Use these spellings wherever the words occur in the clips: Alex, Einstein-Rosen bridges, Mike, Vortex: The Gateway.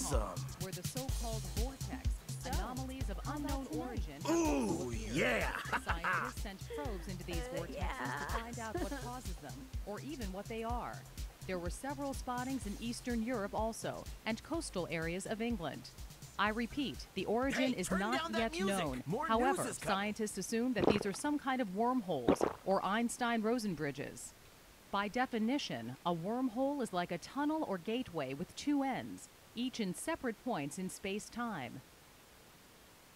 Awesome. Were the so-called vortex anomalies of unknown origin. Ooh, yeah. Scientists sent probes into these vortexes to find out what causes them, or even what they are. There were several spottings in Eastern Europe also, and coastal areas of England. I repeat, the origin is not yet known. However, scientists assume that these are some kind of wormholes or Einstein-Rosen bridges. By definition, a wormhole is like a tunnel or gateway with two ends, each in separate points in space-time.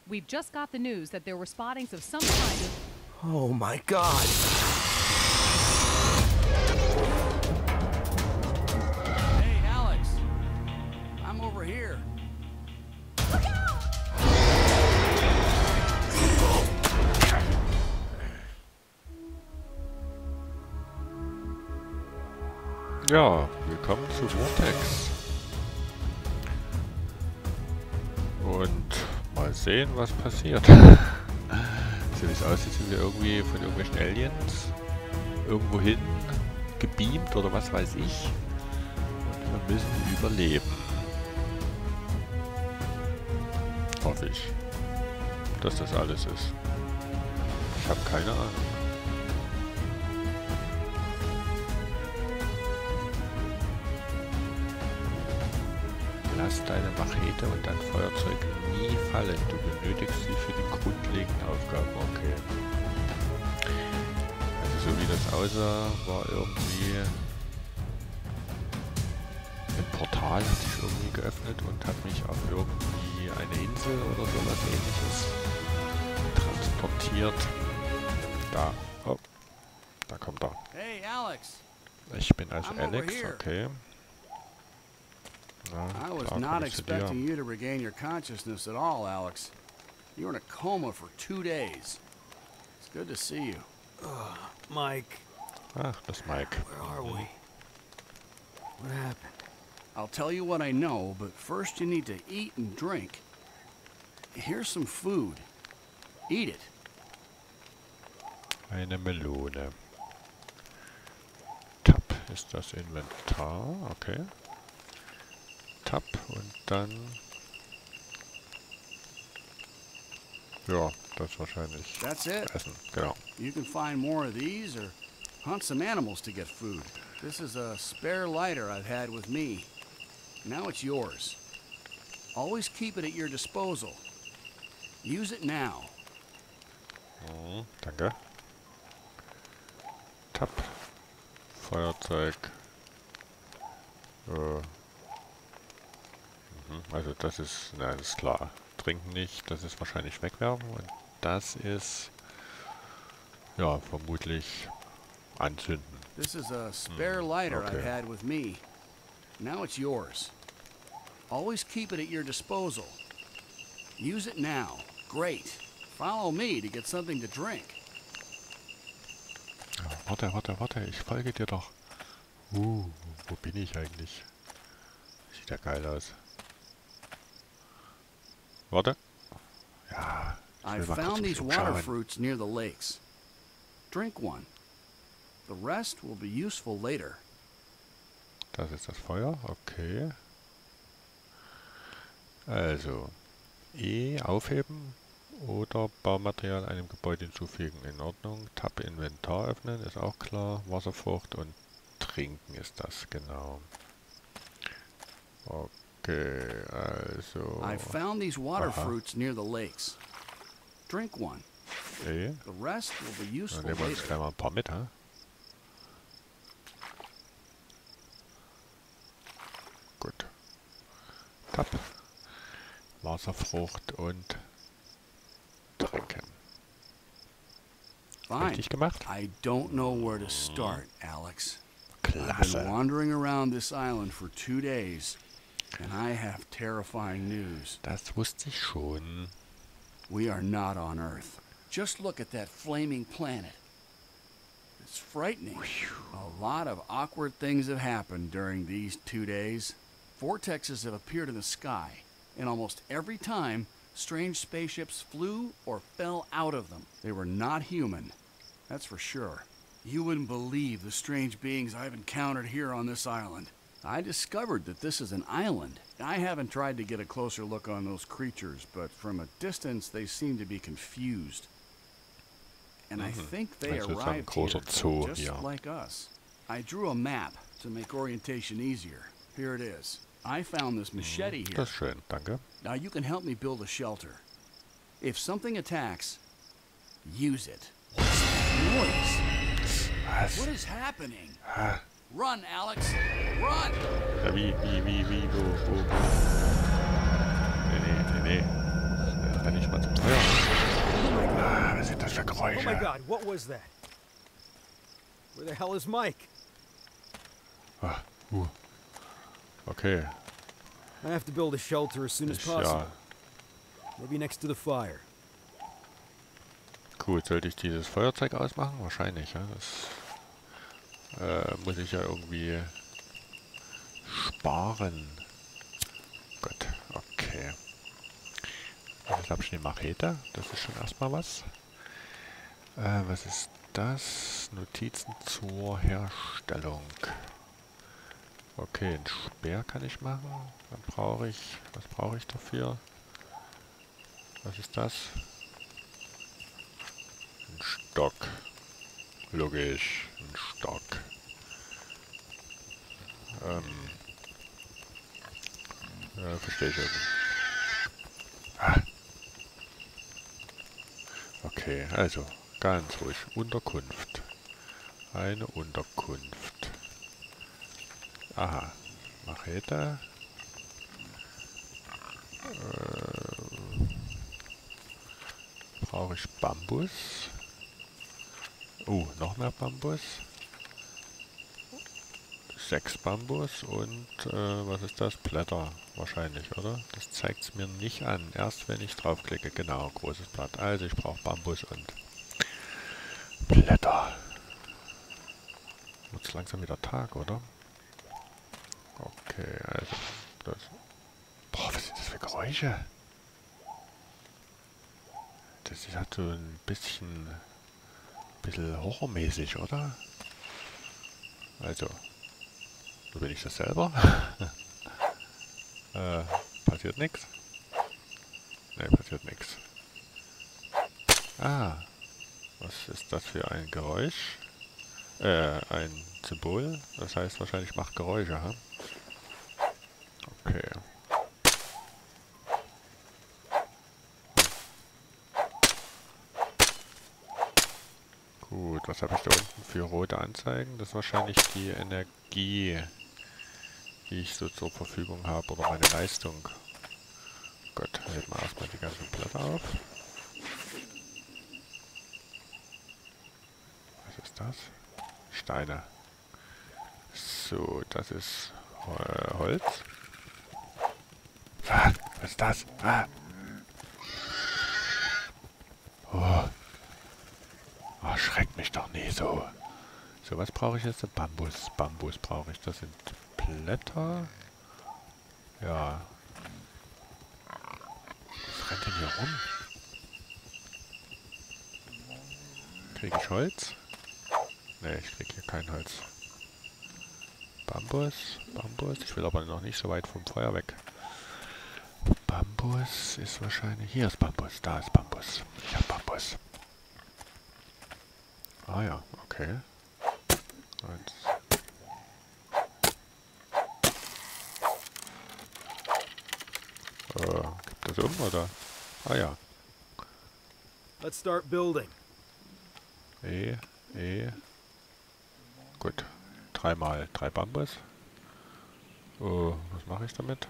We've just got the news that there were spottings of some kind of... Oh my God! Hey, Alex! I'm over here. Look out! Ja, willkommen zu Vortex. Und... mal sehen, was passiert. So wie es aussieht, sind wir irgendwie von irgendwelchen Aliens irgendwo hin gebeamt oder was weiß ich. Und wir müssen überleben. Hoffe ich, dass das alles ist. Ich habe keine Ahnung. Lass deine Machete und dein Feuerzeug nie fallen. Du benötigst sie für die grundlegenden Aufgaben. Okay. Also so wie das aussah, war irgendwie... ein Portal hat sich irgendwie geöffnet und hat mich auf irgendwie eine Insel oder sowas ähnliches transportiert. Da. Oh. Da kommt er. Hey, Alex! Ich bin also Alex, okay. I was not expecting you to regain your consciousness at all, Alex. You were in a coma for 2 days. It's good to see you. Mike. Ah, that's Mike. Where are we? What happened? I'll tell you what I know, but first you need to eat and drink. Here's some food. Eat it. Eine Melone. Tab ist das Inventar, okay. Und dann... ja, das wahrscheinlich. That's it. Essen, genau. You can find more of these or hunt some animals to get food. This is a spare lighter I've had with me. Now it's yours. Always keep it at your disposal. Use it now. Oh, danke. Tab. Feuerzeug. Also das ist, na, das ist klar. Trinken nicht, das ist wahrscheinlich wegwerfen und das ist, ja, vermutlich anzünden. This is a spare lighter I've had with me. Now it's yours. Always keep it at your disposal. Use it now. Great. Follow me to get something to drink. Warte, warte, warte, ich folge dir doch. Wo bin ich eigentlich? Sieht ja geil aus. Warte. Ja, I found these water fruits near the lakes. Drink one. The rest will be useful later. Das ist das Feuer, okay. Also, E aufheben oder Baumaterial einem Gebäude hinzufügen. In Ordnung. Tab Inventar öffnen, ist auch klar. Wasserfrucht und trinken ist das, genau. Okay. Okay, also... I found these water fruits near the lakes. Drink one. Okay. The rest will be useful later. Dann nehmen wir uns gleich mal ein paar mit, hä? Gut. Tab. Wasserfrucht und trinken. Richtig gemacht? I don't know where to start, Alex. Klasse. I've been wandering around this island for 2 days. And I have terrifying news. Das wusste ich schon. We are not on Earth. Just look at that flaming planet. It's frightening. A lot of awkward things have happened during these 2 days. Vortexes have appeared in the sky, and almost every time, strange spaceships flew or fell out of them. They were not human, that's for sure. You wouldn't believe the strange beings I've encountered here on this island. I discovered that this is an island. I haven't tried to get a closer look on those creatures, but from a distance they seem to be confused. And I think they arrived here just like us. I drew a map to make orientation easier. Here it is. I found this machete here. Das ist schön, danke. Now you can help me build a shelter. If something attacks, use it. What's that noise? Was? What is happening? Huh? Run, Alex! Run! Ja, wie, wo? Nee. Dann renn ich mal zum Feuer. Was sind das für Geräusche? Oh my God, what was that? Where the hell is Mike? Okay. I have to build a shelter as soon as possible. Maybe next to the fire. Gut, sollte ich dieses Feuerzeug ausmachen? Wahrscheinlich, ja. Das muss ich ja irgendwie sparen. Gut, okay. Ich habe schon die Machete. Das ist schon erstmal was. Was ist das? Notizen zur Herstellung. Okay, ein Speer kann ich machen. Dann brauche ich... Was brauche ich dafür? Was ist das? Ein Stock. Logisch, ein Stock. Verstehe ich irgendwie. Okay, also, ganz ruhig. Unterkunft. Eine Unterkunft. Aha, Machete. Brauche ich Bambus. Oh, noch mehr Bambus. 6 Bambus und was ist das? Blätter wahrscheinlich, oder? Das zeigt es mir nicht an. Erst wenn ich draufklicke. Genau, großes Blatt. Also ich brauche Bambus und Blätter. Wird langsam wieder Tag, oder? Okay, also das. Boah, was sind das für Geräusche? Das hat so ein bisschen horrormäßig, oder? Also, so bin ich das selber. Passiert nichts? Ne, passiert nichts. Ah, was ist das für ein Geräusch? Ein Symbol. Das heißt wahrscheinlich macht Geräusche, ha? Okay. Gut, was habe ich da unten für rote Anzeigen? Das ist wahrscheinlich die Energie, die ich so zur Verfügung habe, oder meine Leistung. Gott, halt mal erstmal die ganzen Blätter auf. Was ist das? Steine. So, das ist Holz. Was ist das? Oh, schreckt mich doch nie so. So, was brauche ich jetzt? Bambus. Bambus brauche ich. Das sind Blätter. Ja. Was rennt denn hier rum? Kriege ich Holz? Ne, ich kriege hier kein Holz. Bambus. Ich will aber noch nicht so weit vom Feuer weg. Bambus ist wahrscheinlich... Hier ist Bambus. Da ist Bambus. Ich habe Bambus. Ah ja, okay. Und gibt das oder? Ah ja. Let's start building. Gut. 3 mal 3 Bambus. Oh, was mache ich damit?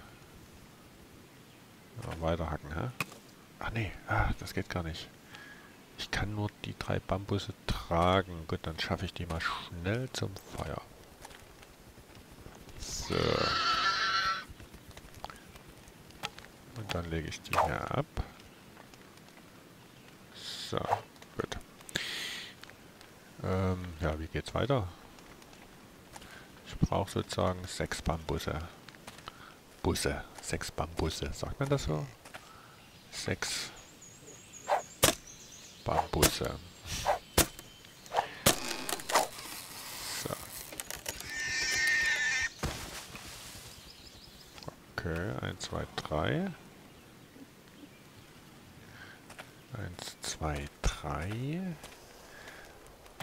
Ja, weiterhacken, hä? Ach nee, das geht gar nicht. Ich kann nur die 3 Bambusse tragen. Gut, dann schaffe ich die mal schnell zum Feuer. So. Und dann lege ich die hier ab. So, gut. Ja, wie geht's weiter? Ich brauche sozusagen 6 Bambusse. 6 Bambusse. Sagt man das so? 6 Bambusse. So. 2, 3. 1, 2, 3.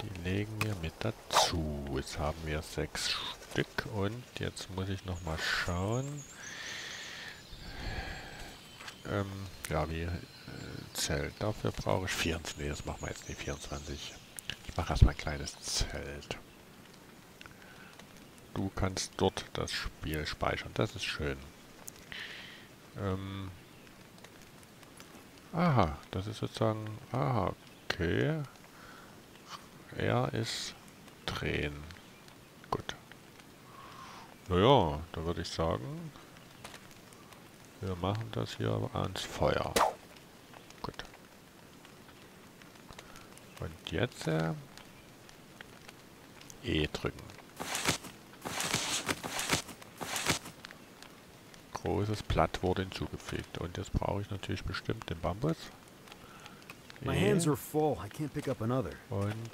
Die legen wir mit dazu. Jetzt haben wir 6 Stück und jetzt muss ich nochmal schauen. Ja, wie Zelt. Dafür brauche ich 24. Nee, das machen wir jetzt nicht. 24. Ich mache erstmal ein kleines Zelt. Du kannst dort das Spiel speichern. Das ist schön. Aha, das ist sozusagen... Aha, okay. Er ist drehen. Gut. Naja, da würde ich sagen, wir machen das hier ans Feuer. Gut. Und jetzt E drücken. Großes Blatt wurde hinzugefügt. Und jetzt brauche ich natürlich bestimmt den Bambus. My hands are full. I can't pick up another. Und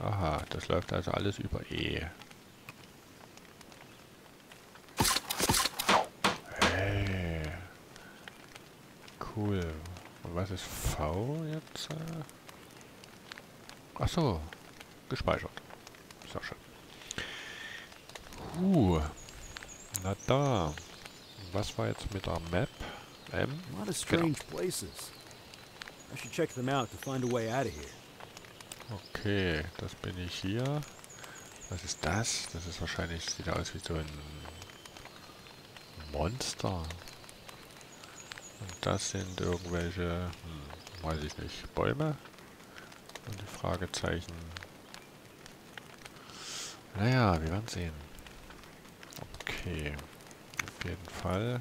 aha, das läuft also alles über E. Hey. Cool. Und was ist V jetzt? Ach so, gespeichert. Sehr schön. Na da. Was war jetzt mit der Map? A lot of strange places. I should check them out to find a way out of here. Okay, das bin ich hier. Was ist das? Das ist wahrscheinlich, sieht aus wie so ein Monster. Und das sind irgendwelche, weiß ich nicht, Bäume. Und die Fragezeichen. Naja, wir werden sehen. Okay, auf jeden Fall.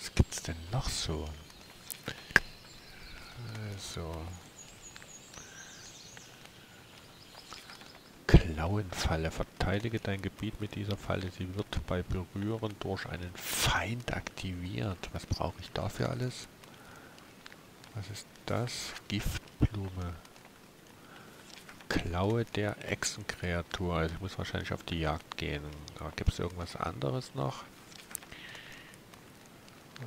Was gibt's denn noch so? Also. Klauenfalle. Verteidige dein Gebiet mit dieser Falle. Sie wird bei Berühren durch einen Feind aktiviert. Was brauche ich dafür alles? Was ist das? Giftblume. Klaue der Echsenkreatur. Also ich muss wahrscheinlich auf die Jagd gehen. Gibt es irgendwas anderes noch,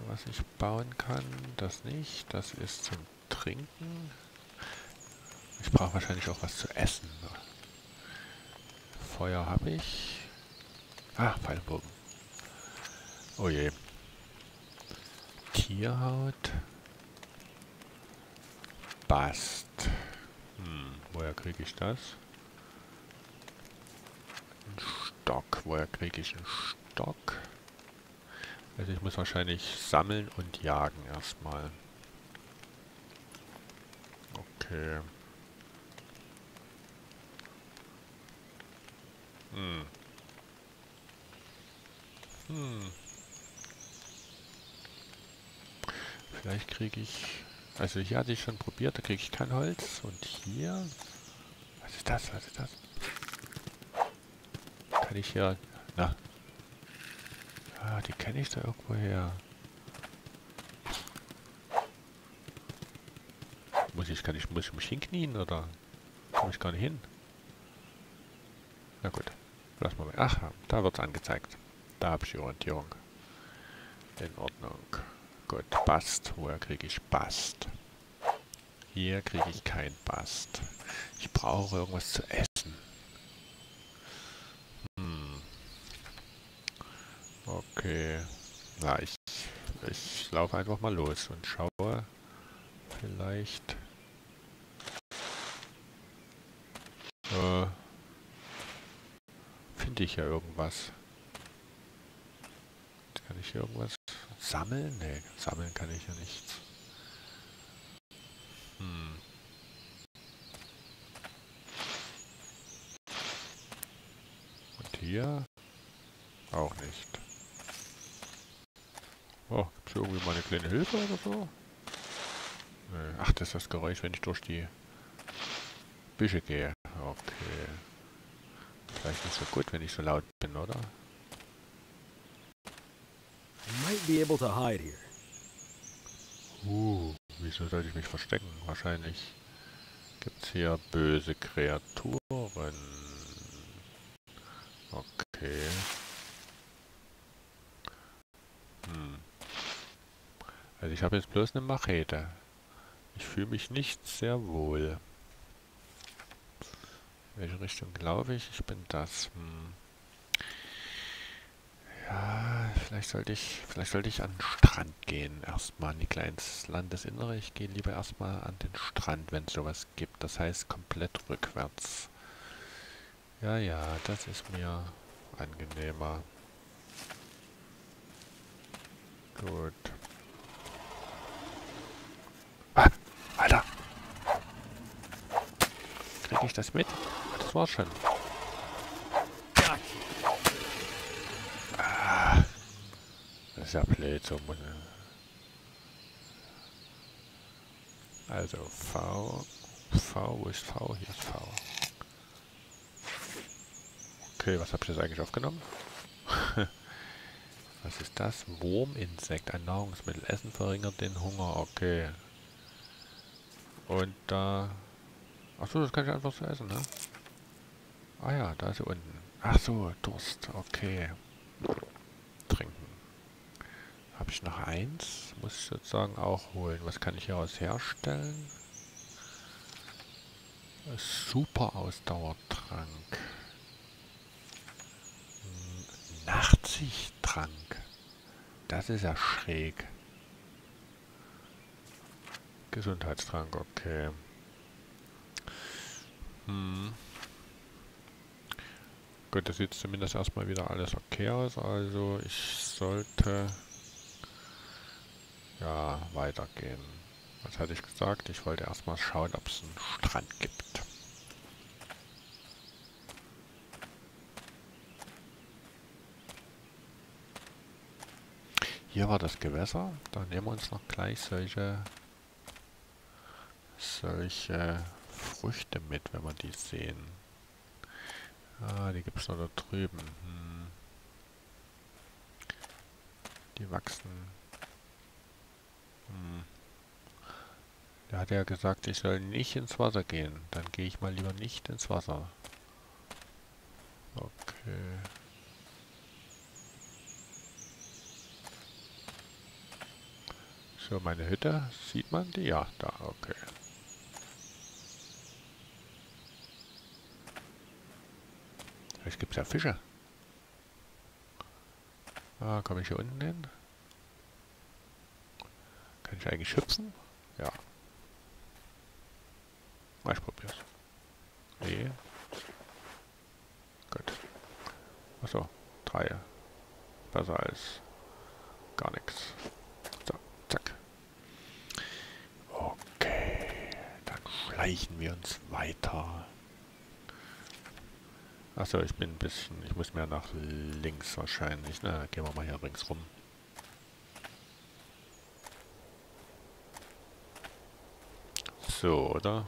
was ich bauen kann? Das nicht. Das ist zum Trinken. Ich brauche wahrscheinlich auch was zu essen. Feuer habe ich. Ah, Pfeilbogen. Oh je. Tierhaut. Bast. Woher kriege ich das? Ein Stock. Woher kriege ich einen Stock? Also ich muss wahrscheinlich sammeln und jagen erstmal. Okay. Vielleicht kriege ich... Also hier hatte ich schon probiert, da kriege ich kein Holz. Und hier... Was ist das? Was ist das? Kann ich hier... Na. Ah, die kenne ich da irgendwo her. Muss ich mich hinknien, oder? Komme ich gar nicht hin. Na gut. Lass mal weg. Ach, da wird es angezeigt. Da habe ich die Orientierung. In Ordnung. Gut, Bast. Woher kriege ich Bast? Hier kriege ich kein Bast. Ich brauche irgendwas zu essen. Okay. Na, ich laufe einfach mal los und schaue. Vielleicht... finde ich ja irgendwas. Kann ich hier irgendwas... Sammeln? Nee, sammeln kann ich ja nichts. Und hier? Auch nicht. Oh, gibt's hier irgendwie mal eine kleine Hilfe oder so? Nee. Ach, das ist das Geräusch, wenn ich durch die Büsche gehe. Okay. Vielleicht nicht so gut, wenn ich so laut bin, oder? Might be able to hide here. Wieso sollte ich mich verstecken? Wahrscheinlich Gibt es hier böse Kreaturen? Okay. Also ich habe jetzt bloß eine Machete. Ich fühle mich nicht sehr wohl. In welche Richtung laufe ich? Ich bin das. Ja, vielleicht sollte ich an den Strand gehen. Erstmal in ins Landesinnere. Ich gehe lieber erstmal an den Strand, wenn es sowas gibt. Das heißt komplett rückwärts. Ja, ja, das ist mir angenehmer. Gut. Ah, Alter! Krieg ich das mit? Das war's schon. Das ist ja blöd, so muss ich. Also V. V, wo ist V? Hier ist V. Okay, was habe ich jetzt eigentlich aufgenommen? Was ist das? Wurminsekt, ein Nahrungsmittel. Essen verringert den Hunger, okay. Und da... Achso, das kann ich einfach so essen, ne? Ah ja, da ist sie unten. Achso, Durst, okay. Trinken. Habe ich noch eins? Muss ich sozusagen auch holen. Was kann ich hieraus herstellen? Super Ausdauertrank. Nachtsichttrank. Das ist ja schräg. Gesundheitstrank, okay. Gut, das sieht zumindest erstmal wieder alles okay aus. Also ich sollte... Ja, weitergehen. Was hatte ich gesagt? Ich wollte erstmal schauen, ob es einen Strand gibt. Hier war das Gewässer. Da nehmen wir uns noch gleich solche Früchte mit, wenn wir die sehen. Ah, die gibt es noch da drüben. Die wachsen... Der hat ja gesagt, ich soll nicht ins Wasser gehen. Dann gehe ich mal lieber nicht ins Wasser. Okay. So, meine Hütte. Sieht man die? Ja, da. Okay. Vielleicht gibt es ja Fische. Ah, komme ich hier unten hin? Kann ich eigentlich hüpfen? Ja. Ich probier's. Nee. Gut. Achso. 3. Besser als gar nichts. So, zack. Okay. Dann schleichen wir uns weiter. Achso, ich bin ein bisschen... Ich muss mehr nach links wahrscheinlich. Na, gehen wir mal hier ringsrum. So, oder?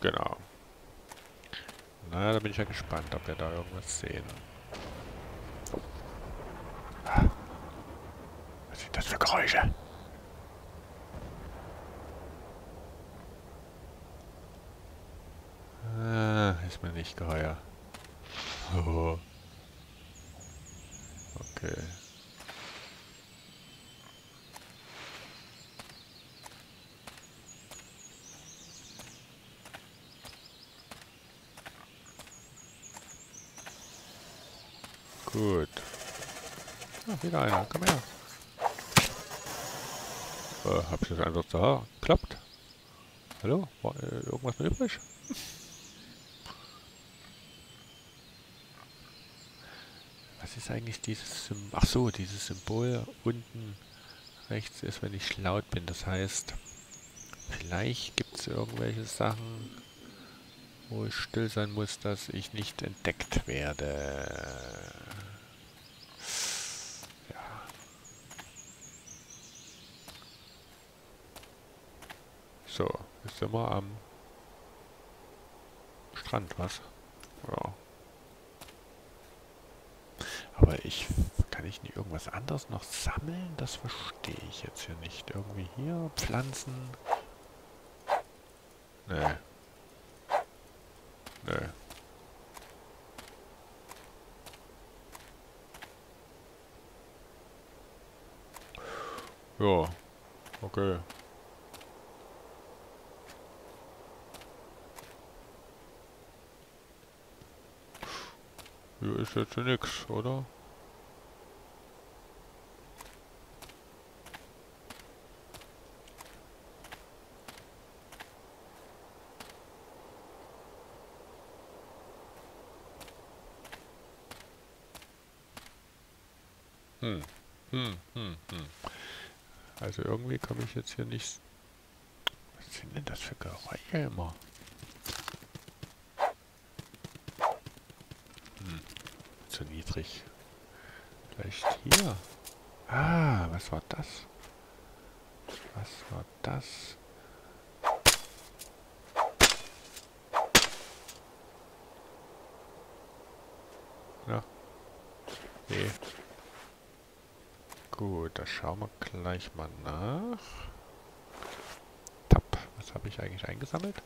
Genau. Na, da bin ich ja gespannt, ob wir da irgendwas sehen. Was sind das für Geräusche? Ah, ist mir nicht geheuer. Oh. Okay. Gut. Ah, wieder einer. Komm her. Hab ich das einfach da? Klappt. Hallo? War irgendwas noch übrig? Was ist eigentlich dieses Symbol? Ach so, dieses Symbol unten rechts ist, wenn ich laut bin. Das heißt, vielleicht gibt es irgendwelche Sachen, wo ich still sein muss, dass ich nicht entdeckt werde. So, jetzt sind wir am Strand, was? Ja. Aber kann ich nicht irgendwas anderes noch sammeln? Das verstehe ich jetzt hier nicht. Irgendwie hier Pflanzen. Nö. Ja, okay. Hier ist jetzt nix, oder? Also irgendwie komme ich jetzt hier nicht... Was sind denn das für Geräusche immer? Zu niedrig. Vielleicht hier. Ah, was war das? Was war das? Na? Nee. Gut, da schauen wir gleich mal nach. Tapp, was habe ich eigentlich eingesammelt?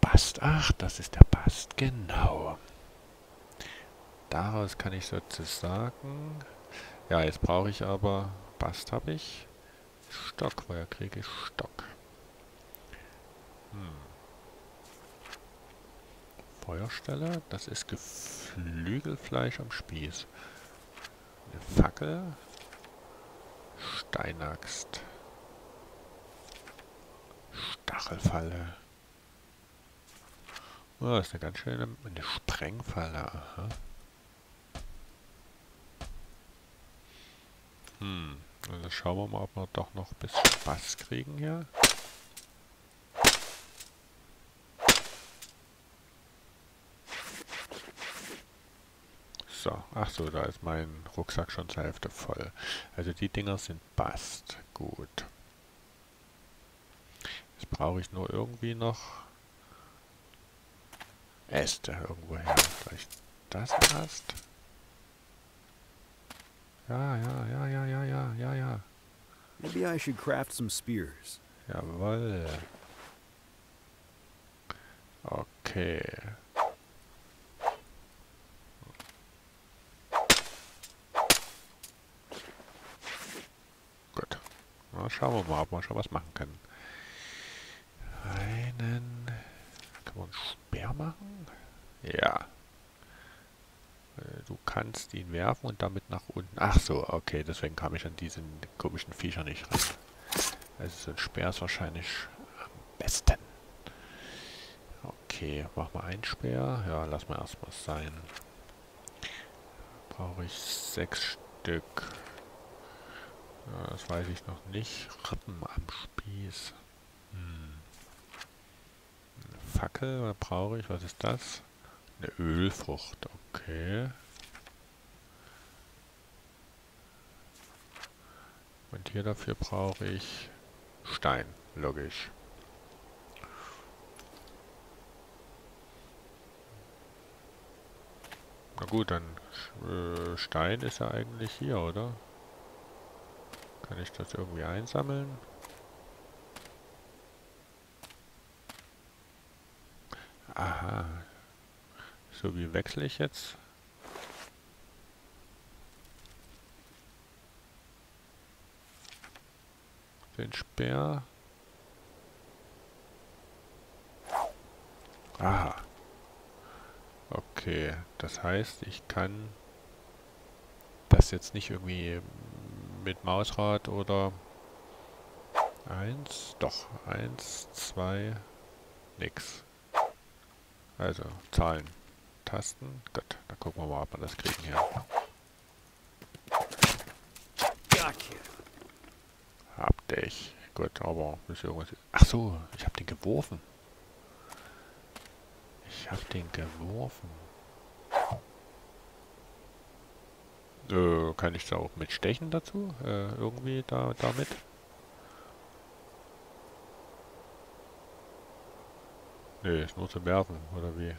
Bast, ach, das ist der Bast, genau. Daraus kann ich sozusagen... Ja, jetzt brauche ich aber... Bast habe ich. Stock, woher kriege ich Stock? Feuerstelle, das ist Geflügelfleisch am Spieß. Eine Fackel. Steinaxt. Stachelfalle. Oh, das ist eine ganz schöne eine Sprengfalle. Aha. Also schauen wir mal, ob wir doch noch ein bisschen Spaß kriegen hier. So, ach so, da ist mein Rucksack schon zur Hälfte voll. Also die Dinger sind Bast. Gut. Jetzt brauche ich nur irgendwie noch Äste irgendwoher. Vielleicht das Ast. Ja. Maybe I should craft some spears. Jawohl. Okay. Gut. Na, schauen wir mal, ob wir schon was machen können. Einen... Kann man einen Speer machen? Ja. Du kannst ihn werfen und damit nach unten... Ach so, okay, deswegen kam ich an diesen komischen Viecher nicht ran. Also so ein Speer ist wahrscheinlich am besten. Okay, mach mal einen Speer. Ja, lass mal erstmal sein. Brauche ich 6 Stück. Ja, das weiß ich noch nicht. Rippen am Spieß. Eine Fackel, was brauche ich? Was ist das? Eine Ölfrucht, okay. Und hier dafür brauche ich Stein, logisch. Na gut, dann Stein ist ja eigentlich hier, oder? Kann ich das irgendwie einsammeln? Aha. So, wie wechsle ich jetzt? Den Speer. Aha. Okay, das heißt, ich kann das jetzt nicht irgendwie mit Mausrad oder... 1, doch, 1, 2, nix. Also, Zahlen. Tasten. Gut, dann gucken wir mal, ob wir das kriegen hier. Hab dich. Gut, aber muss irgendwas... Ach so, ich hab den geworfen. Kann ich da auch mit stechen dazu? Irgendwie damit? Nee, ist nur zu werfen, oder wie?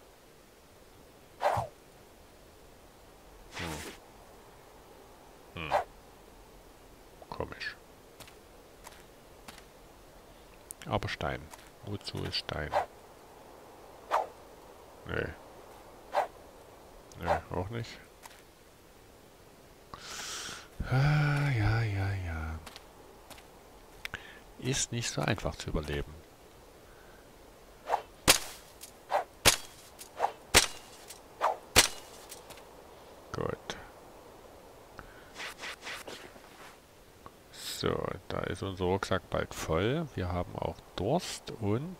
Komisch. Aber Stein. Wozu ist Stein? Nee. Nee, auch nicht. Ah, ja. Ist nicht so einfach zu überleben. Gut. So, da ist unser Rucksack bald voll. Wir haben auch Durst und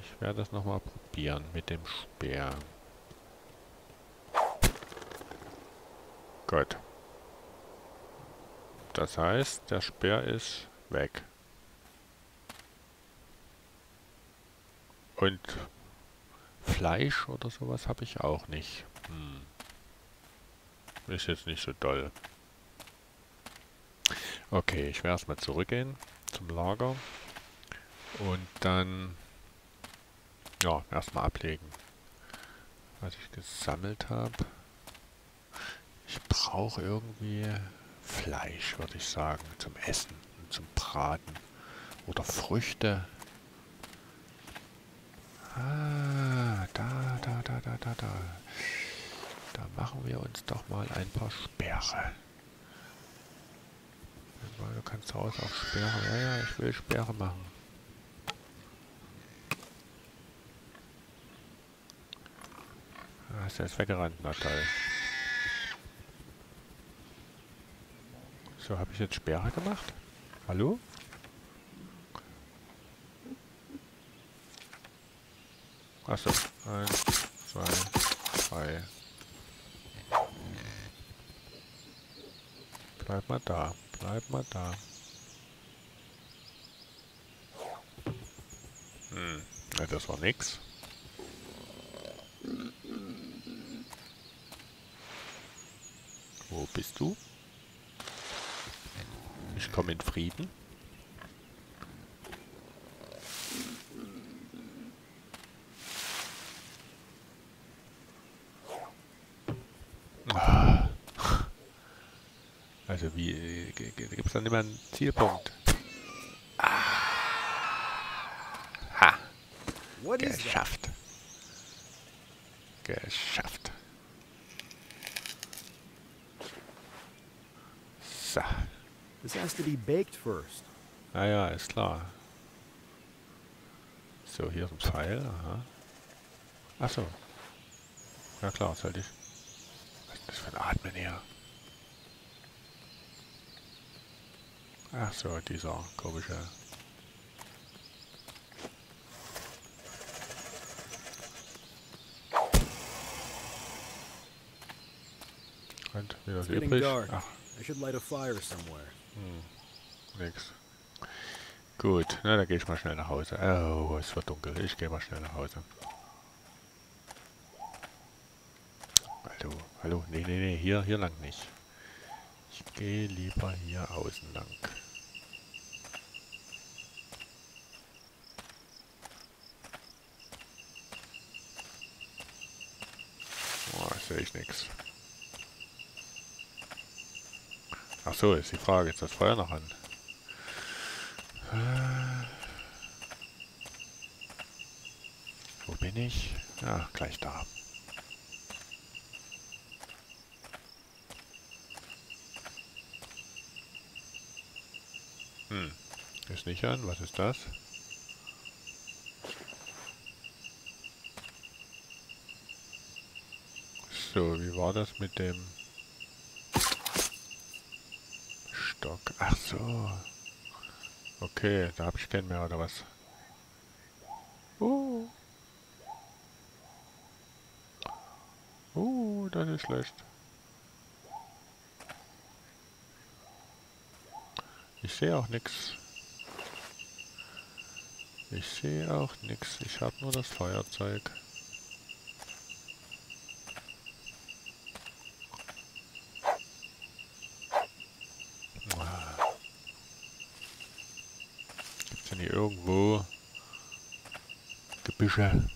ich werde das nochmal probieren mit dem Speer. Gut. Das heißt, der Speer ist weg. Und Fleisch oder sowas habe ich auch nicht. Ist jetzt nicht so doll. Okay, ich werde erstmal zurückgehen zum Lager und dann ja, erstmal ablegen, was ich gesammelt habe. Ich brauche irgendwie Fleisch, würde ich sagen, zum Essen und zum Braten oder Früchte. Ah, da. Da machen wir uns doch mal ein paar Speere. Du kannst zu Hause auch Speere. Ja, ich will Speere machen. Ah, ist der jetzt weggerannt, na toll. So, habe ich jetzt Speere gemacht? Hallo? Achso. 1, 2, 3. Bleib mal da. Bleib mal da. Ja, das war nix. Wo bist du? Ich komme in Frieden. Also wie gibt es dann immer einen Zielpunkt? Ha! Geschafft! Geschafft! So. Ah ja, ist klar. So, hier ist ein Pfeil. Aha. Achso. Ja klar, sollte ich. Was ist das für ein Atmen hier? Ach so, dieser komische. Und wieder so übrig. Ach. Nix. Gut, na, dann gehe ich mal schnell nach Hause. Oh, es wird dunkel. Ich gehe mal schnell nach Hause. Hallo, hallo. Nee, hier lang nicht. Ich gehe lieber hier außen lang. Oh, sehe ich nichts. Ach so, ist die Frage, ist das Feuer noch an? Wo bin ich? Ja, gleich da. Ist nicht an. Was ist das? So, wie war das mit dem Stock? Ach so. Okay, da habe ich keinen mehr, oder was? Das ist schlecht. Ich sehe auch nichts. Ich habe nur das Feuerzeug. Gibt es denn hier irgendwo Gebüsche?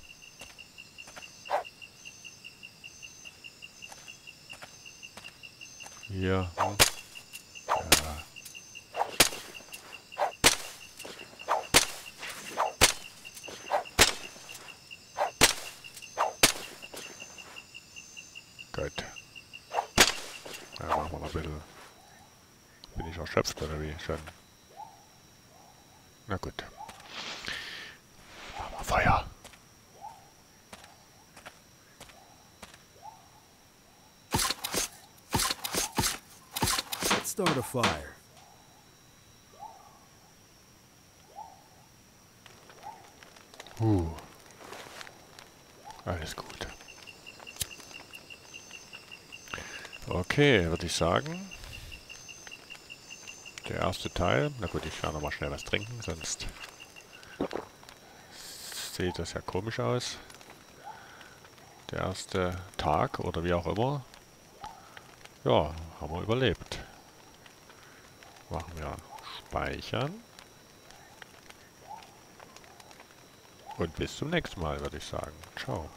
Hier. Ja. Gut. Ja, machen wir noch ein bisschen. Bin ich erschöpft oder wie? Schon. Na gut. Machen wir Feuer. Let's start a fire. Alles gut. Okay, würde ich sagen. Der erste Teil. Na gut, ich kann nochmal schnell was trinken, sonst sieht das ja komisch aus. Der erste Tag oder wie auch immer. Ja, haben wir überlebt. Machen wir Speichern. Und bis zum nächsten Mal, würde ich sagen. Ciao.